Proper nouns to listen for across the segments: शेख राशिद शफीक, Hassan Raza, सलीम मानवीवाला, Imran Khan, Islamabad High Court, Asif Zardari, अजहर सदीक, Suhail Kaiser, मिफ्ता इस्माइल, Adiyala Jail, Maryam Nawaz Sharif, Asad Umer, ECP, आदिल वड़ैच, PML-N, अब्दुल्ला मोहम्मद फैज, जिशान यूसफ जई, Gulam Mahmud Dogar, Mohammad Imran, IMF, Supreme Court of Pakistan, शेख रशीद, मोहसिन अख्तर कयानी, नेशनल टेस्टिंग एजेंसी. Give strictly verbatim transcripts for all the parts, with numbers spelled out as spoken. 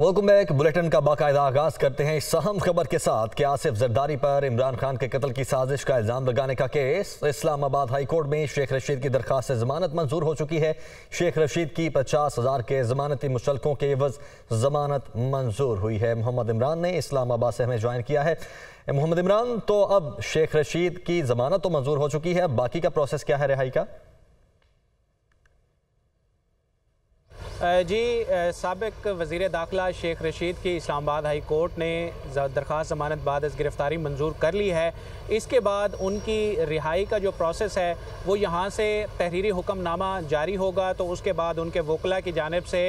Welcome back. Bulletin का बाकायदा आगाज करते हैं इस अहम खबर के साथ कि आसिफ जरदारी पर इमरान खान के कत्ल की साजिश का इल्ज़ाम लगाने का केस। इस्लामाबाद हाई कोर्ट में शेख रशीद की दरख्वास्त जमानत मंजूर हो चुकी है। शेख रशीद की पचास हज़ार के जमानती मुशल्कों के एवज जमानत मंजूर हुई है। मोहम्मद इमरान ने इस्लामाबाद से हमें ज्वाइन किया है। मोहम्मद इमरान, तो अब शेख रशीद की जमानत तो मंजूर हो चुकी है, अब बाकी का प्रोसेस क्या है रिहाई का? जी, साबिक वज़ीर दाखिला शेख रशीद की इस्लामाबाद हाई कोर्ट ने दरख्वास्त ज़मानत बाद इस गिरफ़्तारी मंजूर कर ली है। इसके बाद उनकी रिहाई का जो प्रोसेस है वो यहाँ से तहरीरी हुक्मनामा जारी होगा, तो उसके बाद उनके वकला की जानिब से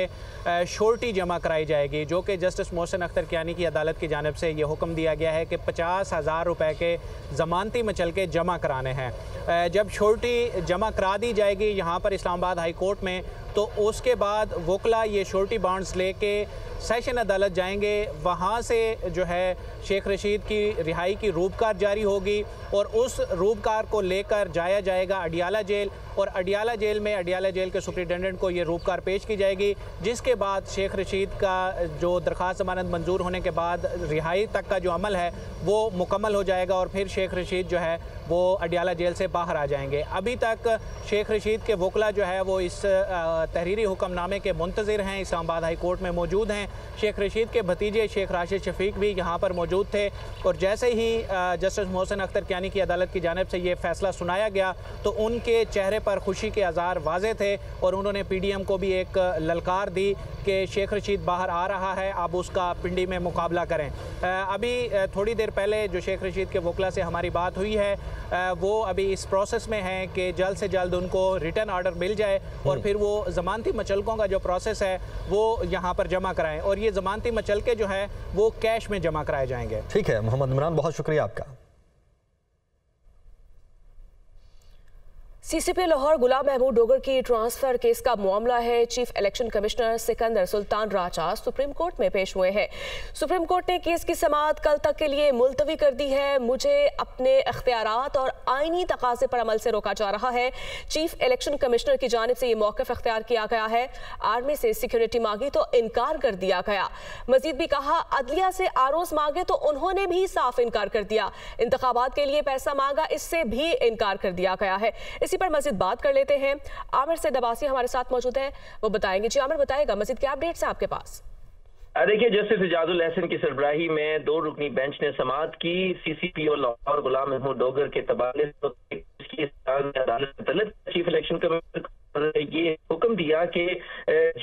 श्योरिटी जमा कराई जाएगी, जो कि जस्टिस मोहसिन अख्तर कयानी की अदालत की जानिब से ये हुक्म दिया गया है कि पचास हज़ार रुपये के ज़मानती मचलके जमा कराने हैं। जब श्योरिटी जमा करा दी जाएगी यहाँ पर इस्लामाबाद हाई कोर्ट में, तो उसके बाद वकला ये श्योरिटी बॉन्ड्स लेके सेशन अदालत जाएंगे। वहाँ से जो है शेख रशीद की रिहाई की रूपकार जारी होगी और उस रूपकार को लेकर जाया जाएगा अडियाला जेल, और अडियाला जेल में अडियाला जेल के सुप्रिटेंडेंट को ये रूपकार पेश की जाएगी, जिसके बाद शेख रशीद का जो दरख्वास्त जमानत मंजूर होने के बाद रिहाई तक का जो अमल है वो मुकम्मल हो जाएगा और फिर शेख रशीद जो है वो अडियाला जेल से बाहर आ जाएंगे। अभी तक शेख रशीद के वकला जो है वो इस तहरीरी हुक्मनामे के मुंतज़िर हैं, इस्लामाबाद हाई कोर्ट में मौजूद हैं। शेख रशीद के भतीजे शेख राशिद शफीक भी यहाँ पर मौजूद थे, और जैसे ही जस्टिस मोहसिन अख्तर कयानी की अदालत की जानिब से ये फैसला सुनाया गया तो उनके चेहरे पर खुशी के आज़ार वाज़े थे और उन्होंने पीडीएम को भी एक ललकार दी कि शेख रशीद बाहर आ रहा है, आप उसका पिंडी में मुकाबला करें। अभी थोड़ी देर पहले जो शेख रशीद के वकला से हमारी बात हुई है वो अभी इस प्रोसेस में है कि जल्द से जल्द उनको रिटर्न आर्डर मिल जाए और फिर वो जमानती मचलकों का जो प्रोसेस है वो यहाँ पर जमा कराएं, और ये जमानती मचलके जो है वो कैश में जमा कराए जाएंगे। ठीक है मोहम्मद इमरान, बहुत शुक्रिया आपका। सीसीपी लाहौर गुलाम महमूद डोगर की ट्रांसफर केस का मामला है। Chief election commissioner Sikandar Sultan Raja supreme court में पेश हुए हैं। सुप्रीम कोर्ट ने केस की समाअत कल तक के लिए मुलतवी कर दी है। मुझे अपने अख्तियारात और आइनी तकाजे पर अमल से रोका जा रहा है। चीफ इलेक्शन कमिश्नर की जानिब से ये मौक़िफ़ अख्तियार किया गया है। आर्मी से सिक्योरिटी मांगी तो इनकार कर दिया गया। मजीद भी कहा अदलिया से आरोज़ मांगे तो उन्होंने भी साफ इनकार कर दिया। इंतखाबात के लिए पैसा मांगा, इससे भी इनकार कर दिया गया है। पर मजीद बात कर लेते हैं। आमिर से दबासी हमारे साथ मौजूद हैं, वो बताएंगे। जी आमिर बताएगा मजीद क्या अपडेट्स हैं आपके पास? देखिए, जस्टिस इजाजुल हसन की सरबराही में दो रुकनी बेंच ने समाअत की। सीसीपीओ लाहौर गुलाम महमूद डोगर के तबादले तो चीफ इलेक्शन कमिश्नर ये हुक्म दिया कि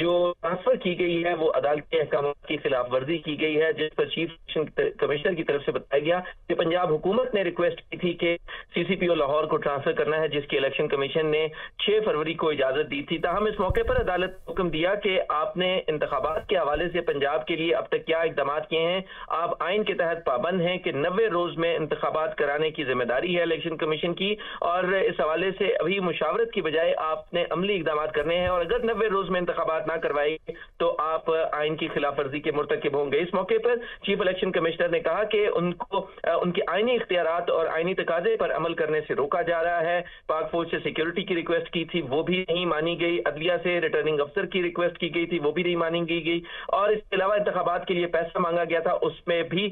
जो ट्रांसफर की गई है वो अदालत के अहकाम की खिलाफ वर्जी की गई है, जिस पर चीफ इलेक्शन कमिश्नर की तरफ से बताया गया कि पंजाब हुकूमत ने रिक्वेस्ट की थी कि सीसीपीओ लाहौर को ट्रांसफर करना है, जिसकी इलेक्शन कमीशन ने छह फरवरी को इजाजत दी थी। ताहम इस मौके पर अदालत ने हुक्म दिया कि आपने इंतखाबात के हवाले से पंजाब के लिए अब तक क्या इकदाम किए हैं, आप आइन के तहत पाबंद हैं कि नब्बे रोज में इंतखाबात कराने की जिम्मेदारी है इलेक्शन कमीशन की, और इस हवाले से अभी मुशावरत की बजाय आपने इक़दाम करने हैं, और अगर नब्बे रोज में इंतखाबात ना करवाएंगे तो आप आइन की खिलाफ वर्जी के मुर्तकिब होंगे। इस मौके पर चीफ इलेक्शन कमिश्नर ने कहा कि उनको उनके आइनी इख्तियारात और आइनी तकाजे पर अमल करने से रोका जा रहा है। पाक फौज से सिक्योरिटी की रिक्वेस्ट की थी, वो भी नहीं मानी गई। अदलिया से रिटर्निंग अफसर की रिक्वेस्ट की गई थी, वो भी नहीं मानी गई, और इसके अलावा इंतखाबात के लिए पैसा मांगा गया था, उसमें भी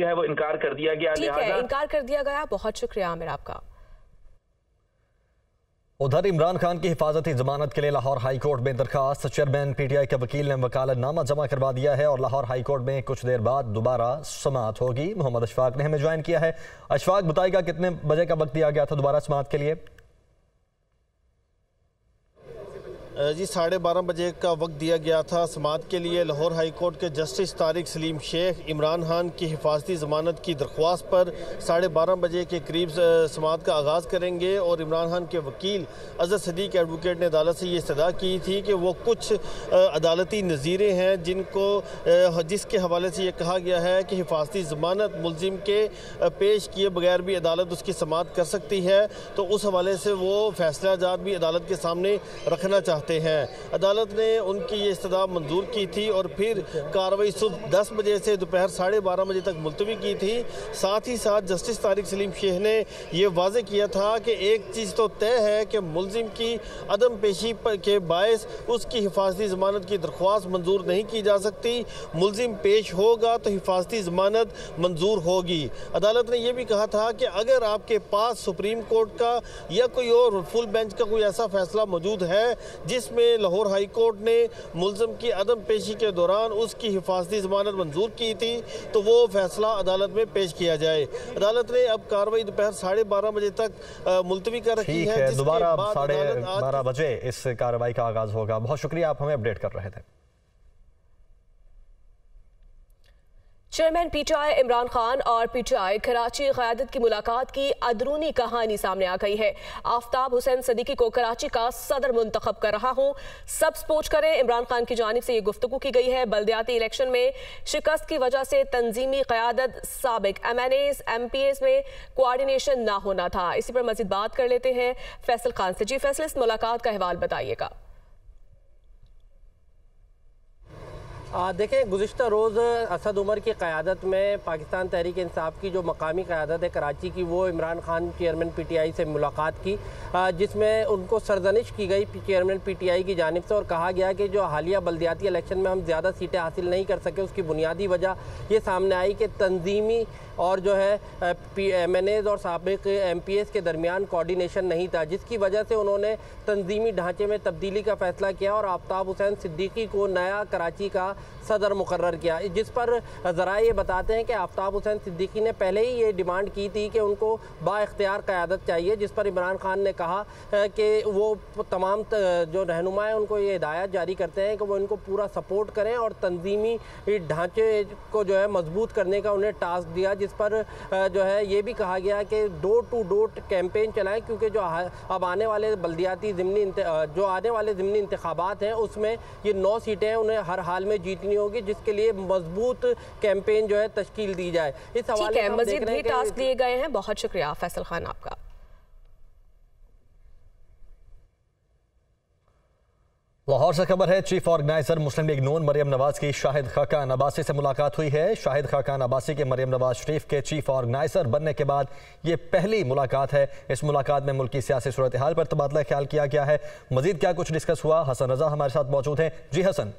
जो है वो इनकार कर दिया गया। लिहाजा इनकार कर दिया गया। बहुत शुक्रिया आमिर आपका। उधर इमरान खान की हिफाजती जमानत के लिए लाहौर हाई कोर्ट में दरखास्त। चेयरमैन पीटीआई के वकील ने वकालतनामा जमा करवा दिया है और लाहौर हाई कोर्ट में कुछ देर बाद दोबारा समाअत होगी। मोहम्मद अशफाक ने हमें ज्वाइन किया है। अशफाक बताएगा कितने बजे का वक्त दिया गया था दोबारा समाअत के लिए? जी साढ़े बारह बजे का वक्त दिया गया था समाअत के लिए। लाहौर हाई कोर्ट के जस्टिस तारिक सलीम शेख इमरान खान की हिफाजती ज़मानत की दरख्वास्त पर साढ़े बारह बजे के करीब समाअत का आगाज़ करेंगे, और इमरान खान के वकील अजहर सदीक एडवोकेट ने अदालत से ये इस्तदा की थी कि वो कुछ अदालती नज़ीरें हैं जिनको जिसके हवाले से ये कहा गया है कि हिफाजती ज़मानत मुलजिम के पेश किए बगैर भी अदालत उसकी समाअत कर सकती है, तो उस हवाले से वो फैसला जात भी अदालत के सामने रखना चाहते चाहते हैं। अदालत ने उनकी ये इस्तदा मंजूर की थी और फिर कार्रवाई सुबह दस बजे से दोपहर साढ़े बारह बजे तक मुलतवी की थी। साथ ही साथ जस्टिस तारिक सलीम शेख ने यह वाज़े किया था कि एक चीज़ तो तय है कि मुलजिम की अदम पेशी के बायस उसकी हिफाजती ज़मानत की दरख्वास्त मंजूर नहीं की जा सकती। मुलजिम पेश होगा तो हिफाजती ज़मानत मंजूर होगी। अदालत ने यह भी कहा था कि अगर आपके पास सुप्रीम कोर्ट का या कोई और फुल बेंच का कोई ऐसा फैसला मौजूद है जिसमें लाहौर हाई कोर्ट ने मुलजम की अदम पेशी के दौरान उसकी हिफाजती ज़मानत मंजूर की थी तो वो फैसला अदालत में पेश किया जाए। अदालत ने अब कार्रवाई दोपहर साढ़े बारह बजे तक मुलतवी कर रखी है। दोबारा साढ़े बारह बजे इस कार्रवाई का आगाज होगा। बहुत शुक्रिया, आप हमें अपडेट कर रहे थे। चेयरमैन पीटीआई इमरान खान और पीटीआई कराची क़यादत की मुलाकात की अंदरूनी कहानी सामने आ गई है। आफ्ताब हुसैन सिद्दीकी को कराची का सदर मुंतखब कर रहा हूं, सब सपोर्ट करें, इमरान खान की जानिब से ये गुफ्तगू की गई है। बल्दियाती इलेक्शन में शिकस्त की वजह से तंजीमी क़यादत साबिक M N S M P S में कोआर्डिनेशन ना होना था। इसी पर मज़ीद बात कर लेते हैं फैसल खान से। जी फैसल, इस मुलाकात का अहवाल बताइएगा। देखें, गुज़िश्ता रोज़ असद उमर की क़यादत में पाकिस्तान तहरीक इंसाफ की जो मकामी क़यादत है कराची की, वो इमरान खान चेयरमैन पीटीआई से मुलाकात की, जिसमें उनको सरजनिश की गई चेयरमैन पीटीआई की जानिब से और कहा गया कि जो हालिया बल्दियाती इलेक्शन में हम ज़्यादा सीटें हासिल नहीं कर सके उसकी बुनियादी वजह ये सामने आई कि तंजीमी और जो है एम एन एज़ और साबिक़ एम पी एस के दरमियान कोऑर्डिनेशन नहीं था, जिसकी वजह से उन्होंने तंजीमी ढांचे में तब्दीली का फ़ैसला किया और आफ्ताब हुसैन सिद्दीकी को नया कराची का सदर मुकर्रर किया। जिस पर ज़रा ये बताते हैं कि आफ्ताब हुसैन सिद्दीकी ने पहले ही ये डिमांड की थी कि उनको बाइख्तियार क़यादत चाहिए, जिस पर इमरान खान ने कहा कि वो तमाम जो रहनुमा हैं उनको ये हिदायत जारी करते हैं कि वो इनको पूरा सपोर्ट करें और तंजीमी ढांचे को जो है मजबूत करने का उन्हें टास्क दिया, जिस पर जो है ये भी कहा गया कि डोर टू डोर कैंपेन चलाएं, क्योंकि जो अब आने वाले बल्दियाती ज़िमनी जो आने वाले ज़िमनी इंतखाबात हैं उसमें ये नौ सीटें हैं, उन्हें हर हाल में जीतनी होगी, जिसके लिए मजबूत कैंपेन जो है तश्कील दी जाए। इस हवाले से मज़ीद भी टास्क दिए गए हैं। बहुत शुक्रिया फैसल खान आपका। लाहौर से खबर है, चीफ ऑर्गेनाइजर मुस्लिम लीग नून मरियम नवाज की शाहिद खाकान अब्बासी से मुलाकात हुई है। शाहिद खाकान अब्बासी के मरियम नवाज शरीफ के चीफ ऑर्गेनाइजर बनने के बाद ये पहली मुलाकात है। इस मुलाकात में मुल्की सियासी सूरत हाल पर तबादला ख्याल किया गया है। मजीद क्या कुछ डिस्कस हुआ, हसन रजा हमारे साथ मौजूद हैं। जी हसन।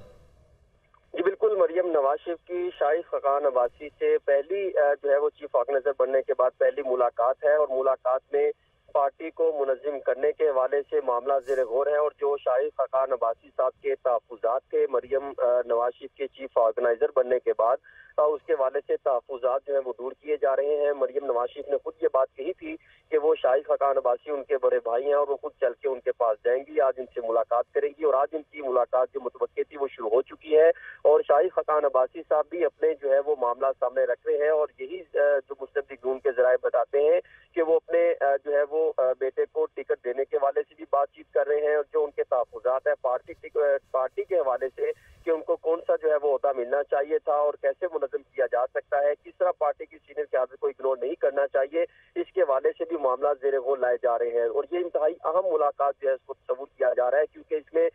मरियम नवाज शरीफ की शाहिद खकान अब्बासी से पहली जो है वो चीफ ऑर्गेनाइजर बनने के बाद पहली मुलाकात है और मुलाकात में पार्टी को मुनज़्ज़िम करने के हवाले से मामला ज़ेरे गौर है और जो शाहिद खकान अब्बासी साहब के तहफ़्फ़ुज़ात थे मरियम नवाज शरीफ के चीफ ऑर्गेनाइजर बनने के बाद उसके हवाले से तहफ़्फ़ुज़ात जो है वो दूर किए जा रहे हैं। मरियम नवाज शरीफ ने खुद ये बात कही थी कि वो शाहिद खकान अब्बासी उनके बड़े भाई हैं और वो खुद चल के उनके पास जाएंगी, आज उनसे मुलाकात करेंगी और आज उनकी मुलाकात जो मुतवक्के थी वो शुरू हो चुकी है और शाहिद खकान अब्बासी साहब भी अपने जो है वो मामला सामने रख रहे हैं और यही जो मुस्लिम लीग नून के जराए बताते हैं कि वो अपने जो है वो बेटे को टिकट देने के हवाले से भी बातचीत कर रहे हैं और जो उनके तहफ़्फ़ुज़ात हैं पार्टी पार्टी के हवाले से कि उनको कौन सा जो है वो ओहदा मिलना चाहिए था और कैसे मुनज़्ज़िम किया जा सकता है, किस तरह पार्टी की सीनियर क़यादत को इग्नोर नहीं करना चाहिए, इसके हवाले से भी मामला ज़ेरे गौर लाए जा रहे हैं और ये इंतहाई अहम मुलाकात जो है इसको तस्वुर किया जा रहा है क्योंकि इसमें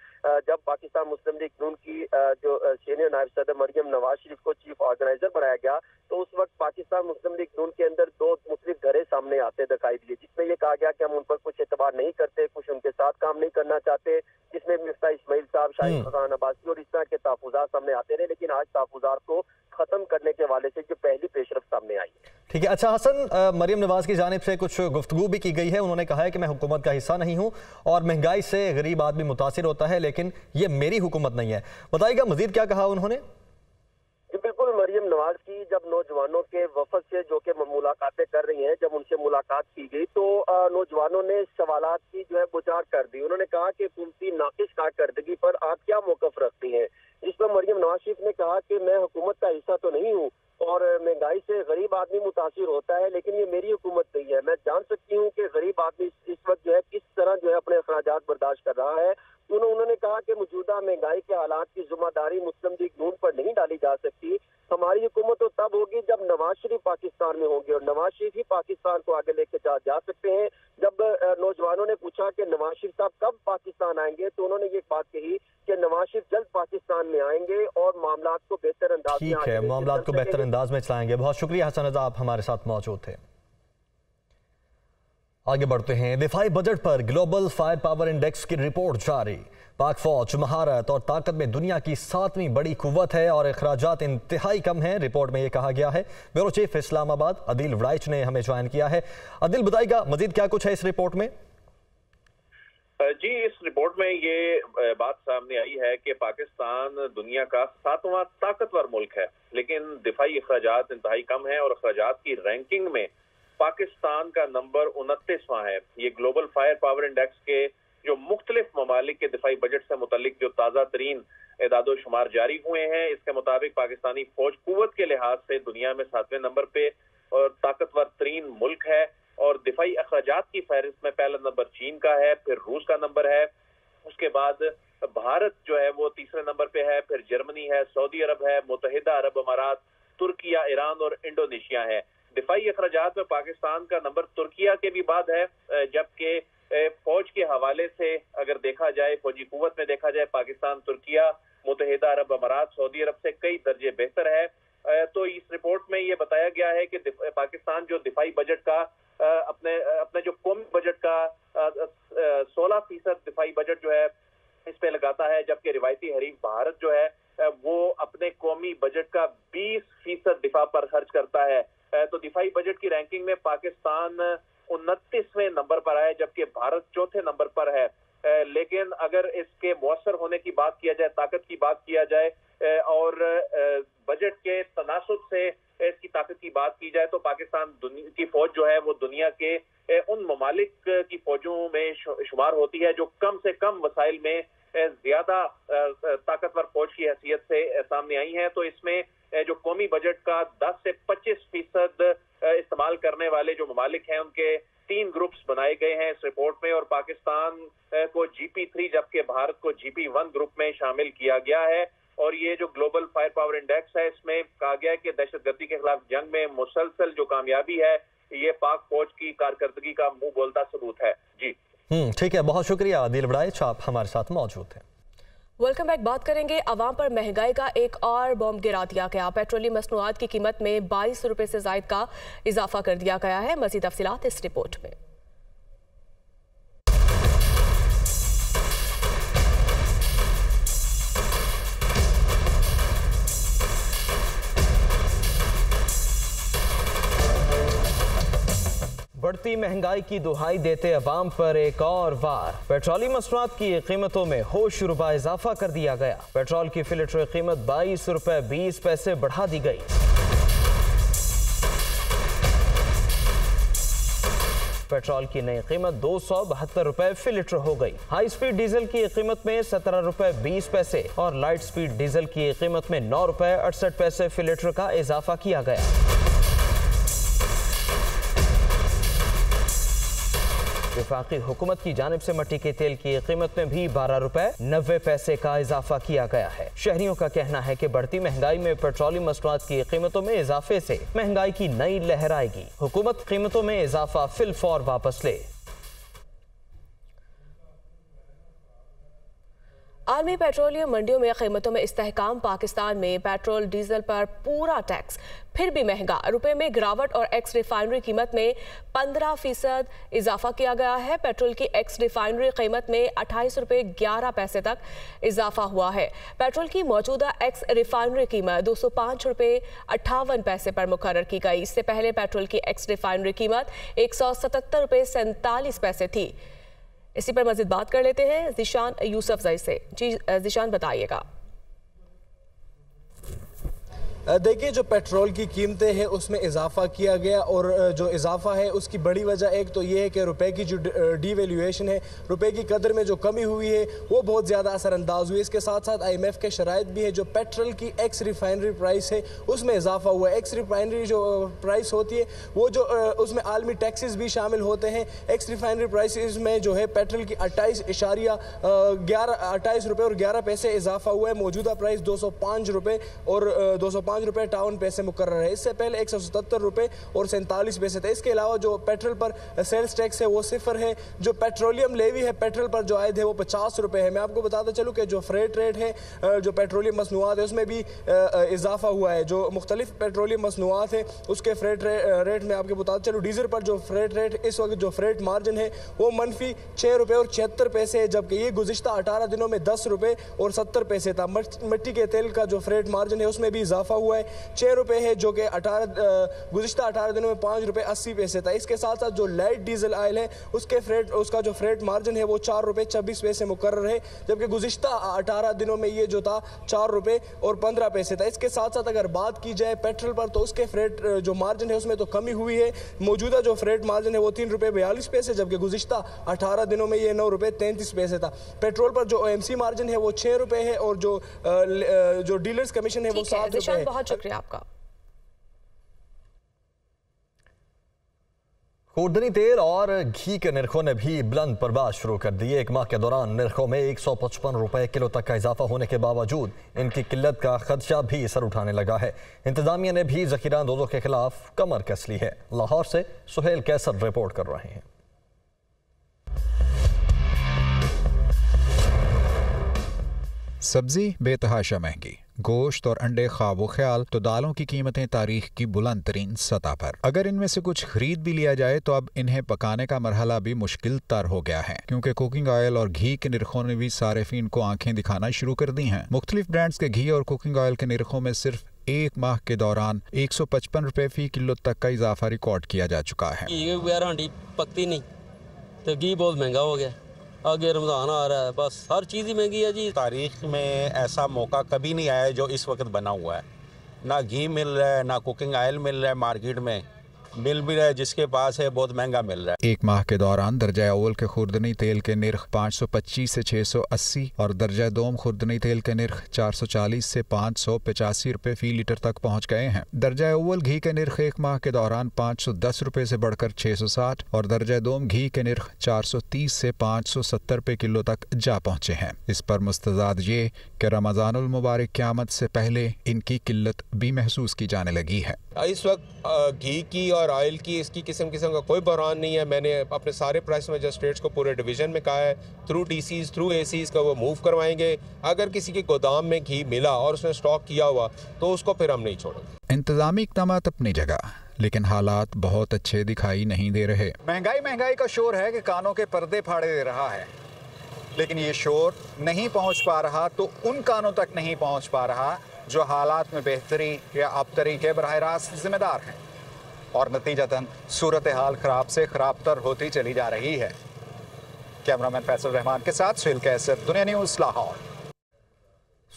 जब पाकिस्तान मुस्लिम लीग नून की जो सीनियर नायब सदर मरियम नवाज शरीफ को चीफ ऑर्गेनाइजर बनाया गया तो उस वक्त पाकिस्तान मुस्लिम लीग नून के अंदर दो मुख्तलिफ धड़े सामने आते दिखाई दिए, जिसमें यह कहा गया कि हम उन पर कुछ एतबार नहीं करते, कुछ उनके साथ काम नहीं करना चाहते, जिसमें मिफ्ता इस्माइल साहब, शाहिद खकान अब्बासी और इस तरह के तहफ़्फ़ुज़ात सामने आते रहे, लेकिन आज तहफ़्फ़ुज़ात को खत्म करने के वाले से जो पहली पेशरफ सामने आई है। ठीक है। अच्छा हसन, मरियम नवाज की जानिब से कुछ गुफ्तगू भी की गई है। उन्होंने कहा है कि मैं हुकूमत का हिस्सा नहीं हूँ और महंगाई से गरीब आदमी मुतासिर होता है, लेकिन ये मेरी हुकूमत नहीं है। बताइएगा मजीद क्या कहा उन्होंने। बिल्कुल, मरियम नवाज की जब नौजवानों के वफद से जो कि मुलाकातें कर रही हैं, जब उनसे मुलाकात की गई तो नौजवानों ने सवालात की जो है बुझार कर दी। उन्होंने कहा कि हुकूमती नाकिस कारकर्दगी पर आप क्या मौकफ रखती हैं, जिस पर मरियम नवाज शरीफ ने कहा कि मैं हुकूमत का हिस्सा तो नहीं हूँ और महंगाई से गरीब आदमी मुतासिर होता है, लेकिन ये मेरी हुकूमत नहीं है, मैं जान सकती हूँ कि गरीब आदमी इस वक्त जो है किस तरह जो है अपने अखराजात बर्दाश्त कर रहा है। उन्होंने कहा कि मौजूदा महंगाई के हालात की जिम्मेदारी मुस्लिम लीग नून पर नहीं डाली जा सकती, हमारी हुकूमत तो तब होगी जब नवाज शरीफ पाकिस्तान में होंगे और नवाज शरीफ ही पाकिस्तान को आगे लेके जा सकते हैं। जब नौजवानों ने पूछा कि नवाज शरीफ साहब कब पाकिस्तान आएंगे, तो उन्होंने ये बात कही कि नवाज शरीफ जल्द पाकिस्तान में आएंगे और मामला को बेहतर अंदाज में, ठीक है, मामला को बेहतर अंदाज में चलाएंगे। बहुत शुक्रिया हसन रजा, आप हमारे साथ मौजूद थे। आगे बढ़ते हैं। दिफाई बजट पर ग्लोबल फायर पावर इंडेक्स की रिपोर्ट जारी। पाक फौज महारत और ताकत में दुनिया की सातवीं बड़ी कुव्वत है और अखराजात इंतहाई कम हैं। रिपोर्ट में यह कहा गया है। ब्यूरो चीफ इस्लामाबाद आदिल वड़ैच ने हमें ज्वाइन किया है। आदिल, बताइएगा मजीद क्या कुछ है इस रिपोर्ट में? जी, इस रिपोर्ट में ये बात सामने आई है कि पाकिस्तान दुनिया का सातवां ताकतवर मुल्क है, लेकिन दिफाई अखराजात इंतहाई कम है और अखराजात की रैंकिंग में पाकिस्तान का नंबर उनतीसवां है। ये ग्लोबल फायर पावर इंडेक्स के जो मुख्तलिफ ममालिक के दिफाई बजट से मुतलिक जो ताज़ा तरीन एदादो शुमार जारी हुए हैं, इसके मुताबिक पाकिस्तानी फौज कुव्वत के लिहाज से दुनिया में सातवें नंबर पे और ताकतवर तरीन मुल्क है और दिफाई अखराजात की फहरिस्त में पहला नंबर चीन का है, फिर रूस का नंबर है, उसके बाद भारत जो है वो तीसरे नंबर पे है, फिर जर्मनी है, सऊदी अरब है, मुतहदा अरब अमारात, तुर्किया, ईरान और इंडोनेशिया है। दिफाई अखराजात में पाकिस्तान का नंबर तुर्किया के भी बाद है, जबकि फौज के हवाले से अगर देखा जाए, फौजी कुव्वत में देखा जाए, पाकिस्तान तुर्किया, मुतहदा अरब अमारात, सऊदी अरब से कई दर्जे बेहतर है। तो इस रिपोर्ट में ये बताया गया है कि पाकिस्तान जो दिफाई बजट का अपने अपने जो कौमी बजट का सोलह फीसद दिफाई बजट जो है इस पे लगाता है, जबकि रिवायती हरीफ भारत जो है वो अपने कौमी बजट का बीस फीसद दिफा पर खर्च करता है। तो दिफाई बजट की रैंकिंग में पाकिस्तान उनतीसवें नंबर पर आए, जबकि भारत चौथे नंबर पर है। लेकिन अगर इसके मौसर होने की बात किया जाए, ताकत की बात किया जाए और बजट के तनासुब से इसकी ताकत की बात की जाए, तो पाकिस्तान की फौज जो है वो दुनिया के उन ममालिक की फौजों में शुमार होती है जो कम से कम वसाइल में ज्यादा ताकतवर फौज की हैसियत से सामने आई है। तो इसमें जो कौमी बजट का दस से पच्चीस फीसद इस्तेमाल करने वाले जो ममालिक हैं, उनके तीन ग्रुप्स बनाए गए हैं इस रिपोर्ट में और पाकिस्तान को जीपी थ्री जबकि भारत को जीपी वन ग्रुप में शामिल किया गया है। और ये जो ग्लोबल फायर पावर इंडेक्स है, इसमें कहा गया है कि दहशतगर्दी के खिलाफ जंग में मुसलसल जो कामयाबी है, ये पाक फौज की कारकर्दगी का मुंह बोलता सबूत है। जी ठीक है, बहुत शुक्रिया आदिल वड़ैच, आप हमारे साथ मौजूद हैं। Welcome back. बात करेंगे आवाम पर महंगाई का। एक और बॉम्ब गिरा दिया गया। पेट्रोलियम मसनूआत की कीमत में बाईस रुपये से जायद का इजाफा कर दिया गया है। मजीद तफसीलात इस रिपोर्ट में। बढ़ती महंगाई की दुहाई देते अवाम पर एक और वार। पेट्रोलियम मसनूआत की कीमतों में होश रुबा इजाफा कर दिया गया। पेट्रोल की फी लीटर कीमत बाईस रुपये बीस पैसे बढ़ा दी गई। पेट्रोल की नई कीमत दो सौ बहत्तर रुपए फी लीटर हो गई। हाई स्पीड डीजल की कीमत में सत्रह रुपए बीस पैसे और लाइट स्पीड डीजल की कीमत में नौ रुपए अड़सठ पैसे फी लीटर का इजाफा किया गया। वफाकी हुकूमत की जानिब से मट्टी के तेल की कीमत में भी बारह रुपए नब्बे पैसे का इजाफा किया गया है। शहरियों का कहना है कि बढ़ती महंगाई में पेट्रोलियम मसनूआत की कीमतों में इजाफे से महंगाई की नई लहर आएगी। हुकूमत कीमतों में इजाफा फिल फौर वापस ले। आलमी पेट्रोलियम मंडियों में कीमतों में इस्तेहकाम। पाकिस्तान में पेट्रोल डीजल पर पूरा टैक्स फिर भी महंगा। रुपए में गिरावट और एक्स रिफाइनरी कीमत में पंद्रह फीसद इजाफा किया गया है। पेट्रोल की एक्स रिफाइनरी कीमत में अट्ठाईस रुपये ग्यारह पैसे तक इजाफा हुआ है। पेट्रोल की मौजूदा एक्स रिफाइनरी कीमत दो सौ पाँच रुपये अट्ठावन पैसे पर मुकर्रर की गई। इससे पहले पेट्रोल की एक्स रिफाइनरी कीमत एक सौ सतहत्तर रुपये सैंतालीस पैसे थी। इसी पर मजीद बात कर लेते हैं जिशान यूसफ जई से। जी जिशान, बताइएगा। देखिए, जो पेट्रोल की कीमतें हैं उसमें इजाफा किया गया और जो इजाफा है उसकी बड़ी वजह एक तो ये है कि रुपए की जो डीवैल्यूएशन है, रुपए की कदर में जो कमी हुई है, वो बहुत ज़्यादा असरअंदाज हुई। इसके साथ साथ आईएमएफ के शराइत भी है। जो पेट्रोल की एक्स रिफाइनरी प्राइस है उसमें इजाफा हुआ है। एक्स रिफाइनरी जो प्राइस होती है वो जो उसमें आलमी टैक्सेस भी शामिल होते हैं। एक्स रिफाइनरी प्राइस में जो है पेट्रोल की अट्ठाईस इशारिया ग्यारह अट्ठाईस रुपये और ग्यारह पैसे इजाफा हुआ है। मौजूदा प्राइस दो सौ पाँच रुपये और दो सौ पाँच रुपये अट्ठावन पैसे मुकर्रर है। इससे पहले एक सौ सतहत्तर रुपये और सैंतालीस पैसे थे। इसके अलावा जो पेट्रोल पर सेल्स टैक्स है वो सिफर है। जो पेट्रोलियम लेवी है पेट्रोल पर जो आयद है वो पचास रुपये है। मैं आपको बताता चलूँ कि जो फ्रेट रेट है जो पेट्रोलियम मसनूआत है उसमें भी इजाफा हुआ है। जो मुख्तलिफ पेट्रोलियम मसनूआत है उसके फ्रेट रेट में आपको बताता चलूँ डीजल पर जो फ्रेट रेट इस वक्त जो फ्रेट मार्जिन है वो मनफी छः रुपये और छिहत्तर पैसे है, जबकि ये गुज़िश्ता अठारह दिनों में दस रुपये और सत्तर पैसे था। मिट्टी के तेल का जो फ्रेट मार्जिन है उसमें भी इजाफा हुआ है, छः रुपये है जो कि अठारह गुज़िश्ता अठारह दिनों में पाँच रुपये अस्सी पैसे था। इसके साथ साथ जो लाइट डीजल आयल है उसके फ्रेट उसका जो फ्रेट मार्जिन है वो चार रुपये छब्बीस पैसे मुकर्रर है, जबकि गुज़िश्ता अठारह दिनों में ये जो था चार रुपये और पंद्रह पैसे था। इसके साथ साथ अगर बात की जाए पेट्रोल पर तो उसके फ्रेट जो मार्जिन है उसमें तो कमी हुई है। मौजूदा जो फ्रेट मार्जिन है वो तीन रुपये बयालीस पैसे, जबकि गुज़िश्ता अठारह दिनों में ये नौ रुपये तैंतीस पैसे था। पेट्रोल पर जो ओ एम सी मार्जिन है वो छः रुपये है और जो जो डीलर्स कमीशन है वो सात रुपये है। बहुत शुक्रिया आपका। खुर्दनी तेल और घी के निरखों ने भी बुलंद परवाज शुरू कर दी। एक माह के दौरान निरखों में एक सौ पचपन रुपये किलो तक का इजाफा होने के बावजूद इनकी किल्लत का खदशा भी सर उठाने लगा है। इंतजामिया ने भी जखीरा अंदोजों के खिलाफ कमर कस ली है। लाहौर से सुहेल कैसर रिपोर्ट कर रहे हैं। सब्जी बेतहाशा महंगी, गोश्त और अंडे ख्वाब ख्याल तो दालों की कीमतें तारीख की बुलंद तरीन सतह पर। अगर इनमें से कुछ खरीद भी लिया जाए तो अब इन्हें पकाने का मरहला भी मुश्किल तर हो गया है, क्योंकि कुकिंग ऑयल और घी के निरखों ने भी सारिफीन को आंखें दिखाना शुरू कर दी हैं। मुख्तलिफ ब्रांड्स के घी और कुकिंग ऑयल के निरखों में सिर्फ एक माह के दौरान एक सौ पचपन रुपये फी किलो तक का इजाफा रिकॉर्ड किया जा चुका है। हांडी पकती नहीं तो घी बहुत महंगा हो गया। आगे रमज़ान आ रहा है, बस हर चीज़ ही महंगी है जी। तारीख में ऐसा मौका कभी नहीं आया जो इस वक्त बना हुआ है। ना घी मिल रहा है, ना कुकिंग ऑयल मिल रहा है, मार्केट में मिल भी रहा है, जिसके पास है बहुत महंगा मिल रहा है। एक माह के दौरान दर्जा अव्वल के खुर्दनी तेल के निर्ख पाँच सौ पच्चीस से छह सौ अस्सी और दर्जा दोम खुर्दनी तेल के निर्ख चार सौ चालीस से पाँच सौ पचासी रुपये फी लीटर तक पहुंच गए हैं। दर्जा अव्वल घी के निर्ख एक माह के दौरान पाँच सौ दस रुपये से बढ़कर छह सौ साठ और दर्जा दोम घी के निर्ख चार सौ तीस से पाँच सौ सत्तर रुपये किलो तक जा पहुँचे हैं। इस पर मुस्तजाद ये कि रमज़ानुल मुबारक क़यामत से पहले इनकी किल्लत भी महसूस की जाने लगी है। इस वक्त घी की और ऑयल की इसकी किस्म किस्म का कोई बहरान नहीं है। मैंने अपने सारे प्राइस मजिस्ट्रेट्स को पूरे डिवीज़न में कहा है, थ्रू डीसीज थ्रू एसीज का वो मूव करवाएंगे। अगर किसी के गोदाम में घी मिला और उसने स्टॉक किया हुआ तो उसको फिर हम नहीं छोड़ेंगे। इंतजामी इक़दामात अपनी जगह, लेकिन हालात बहुत अच्छे दिखाई नहीं दे रहे। महंगाई महंगाई का शोर है कि कानों के पर्दे फाड़े दे रहा है, लेकिन ये शोर नहीं पहुँच पा रहा तो उन कानों तक नहीं पहुँच पा रहा जो हालात में बेहतरी या अबतरी के बराह रास्त जिम्मेदार हैं और नतीजतन सूरत हाल खराब से खराबतर होती चली जा रही है। कैमरामैन फैसल रहमान के साथ सुहेल कैसर, दुनिया न्यूज़, लाहौर।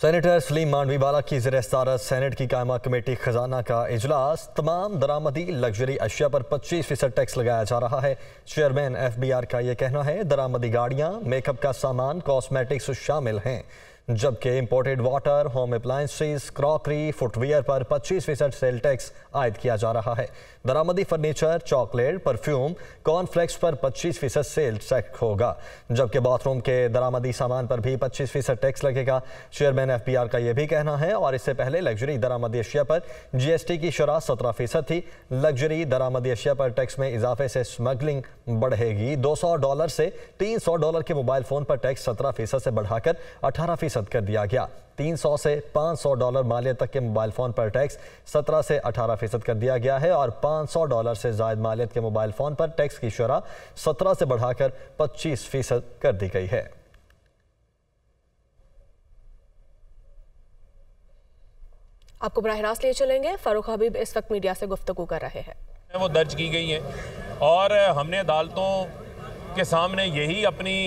सेनेटर सलीम मानवीवाला की ज़ेर सदारत सेनेट की कायमा कमेटी खजाना का इजलास। तमाम दरामदी लग्जरी अशिया पर पच्चीस फीसद टैक्स लगाया जा रहा है। चेयरमैन एफ बी आर का यह कहना है दरामदी गाड़ियाँ, मेकअप का सामान, कॉस्मेटिक्स शामिल हैं, जबकि imported water, home appliances, crockery, footwear पर पच्चीस फीसद सेल टैक्स आयद किया जा रहा है। दरामदी फर्नीचर, चॉकलेट, परफ्यूम, कॉर्नफ्लेक्स पर पच्चीस फीसद सेल टैक्स होगा, जबकि बाथरूम के दरामदी सामान पर भी पच्चीस फीसद टैक्स लगेगा। चेयरमैन एफ पी आर का यह भी कहना है। और इससे पहले लग्जरी दरामदी अशिया पर जी एस टी की शरह सत्रह फीसद थी। लग्जरी दरामदी अशिया पर टैक्स में इजाफे से स्मगलिंग बढ़ेगी। दो सौ डॉलर से तीन सौ डॉलर के मोबाइल फ़ोन पर टैक्स सत्रह फीसद से बढ़ाकर अठारह फीसद कर दिया गया। तीन सौ से पाँच सौ डॉलर मालियत तक के मोबाइल फ़ोन पर टैक्स सत्रह से अठारह फीसद कर दिया गया है और पाँच सौ डॉलर से ज़ायद मालियत के मोबाइल फ़ोन पर टैक्स की शरह सत्रह से बढ़ाकर पच्चीस फीसद कर दी गई है। आपको बराह रास्त ले चलेंगे। फारूक हबीब इस वक्त मीडिया से गुफ्तगू कर रहे हैं। वो दर्ज की गई है और हमने अदालतों के सामने यही अपनी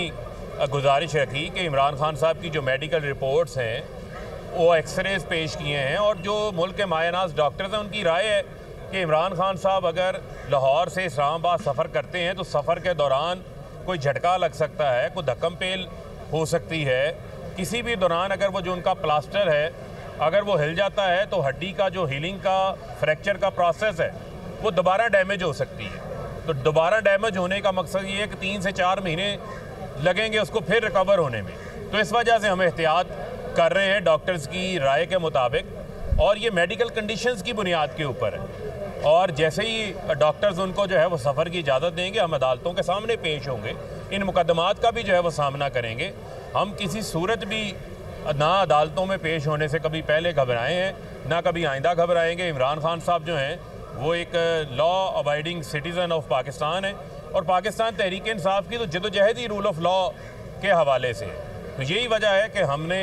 गुजारिश रखी कि इमरान खान साहब की जो मेडिकल रिपोर्ट्स हैं वो एक्सरेज पेश किए हैं और जो मुल्क के मायनाज डॉक्टर्स हैं उनकी राय है कि इमरान खान साहब अगर लाहौर से इस्लामाबाद सफ़र करते हैं तो सफ़र के दौरान कोई झटका लग सकता है, कोई धक्कम पेल हो सकती है। किसी भी दौरान अगर वो जो उनका प्लास्टर है अगर वो हिल जाता है तो हड्डी का जो हीलिंग का फ्रैक्चर का प्रोसेस है वो दोबारा डैमेज हो सकती है। तो दोबारा डैमेज होने का मकसद ये है कि तीन से चार महीने लगेंगे उसको फिर रिकवर होने में। तो इस वजह से हम एहतियात कर रहे हैं डॉक्टर्स की राय के मुताबिक। और ये मेडिकल कंडीशंस की बुनियाद के ऊपर है। और जैसे ही डॉक्टर्स उनको जो है वो सफ़र की इजाज़त देंगे, हम अदालतों के सामने पेश होंगे, इन मुकदमात का भी जो है वो सामना करेंगे। हम किसी सूरत भी ना अदालतों में पेश होने से कभी पहले घबराए हैं, ना कभी आइंदा घबराएंगे। इमरान खान साहब जो हैं वो एक law abiding citizen of Pakistan है, और पाकिस्तान तहरीक इंसाफ की तो जदोजहद ही रूल ऑफ लॉ के हवाले से है। तो यही वजह है कि हमने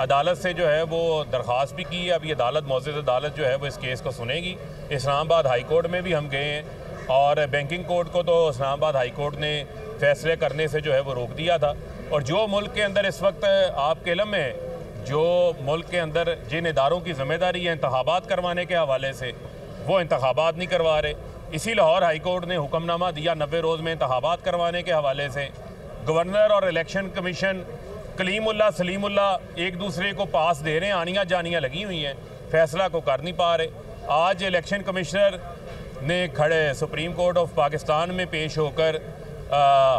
अदालत से जो है वो दरख्वास्त भी की है। अब ये अदालत मौजूद अदालत जो है वो इस केस को सुनेगी। इस्लामाबाद हाई कोर्ट में भी हम गए हैं, और बैंकिंग कोर्ट को तो इस्लामाबाद हाई कोर्ट ने फैसले करने से जो है वो रोक दिया था। और जो मुल्क के अंदर इस वक्त आपके इल्म में है, जो मुल्क के अंदर जिन इदारों की जिम्मेदारी है इंतखाबात करवाने के हवाले से, वो इंतखाबात नहीं करवा रहे। इसी लाहौर हाई कोर्ट ने हुक्मनामा दिया नब्बे रोज़ में इंतखाबात करवाने के हवाले से। गवर्नर और इलेक्शन कमीशन कलीमुल्ला सलीमुल्ला एक दूसरे को पास दे रहे हैं, आनियाँ जानियाँ लगी हुई हैं, फैसला को कर नहीं पा रहे। आज इलेक्शन कमिश्नर ने खड़े सुप्रीम कोर्ट ऑफ पाकिस्तान में पेश होकर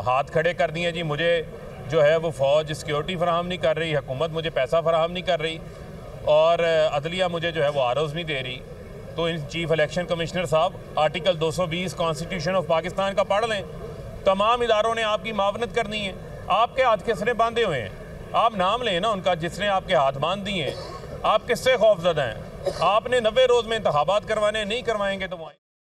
हाथ खड़े कर दिए, जी मुझे जो है वो फ़ौज सिक्योरिटी फराहम नहीं कर रही, हुकूमत मुझे पैसा फराहम नहीं कर रही, और अदलिया मुझे जो है वो आरोज़ नहीं दे रही। तो इन चीफ़ इलेक्शन कमिश्नर साहब आर्टिकल दो सौ बीस कॉन्स्टिट्यूशन ऑफ पाकिस्तान का पढ़ लें, तमाम इदारों ने आपकी मावनत करनी है, आपके हाथ किसने बांधे हुए हैं, आप नाम लें ना उनका जिसने आपके हाथ बांध दिए हैं। आप किससे खौफजदा हैं? आपने नब्बे रोज़ में इंतखाबात करवाने नहीं करवाएंगे तो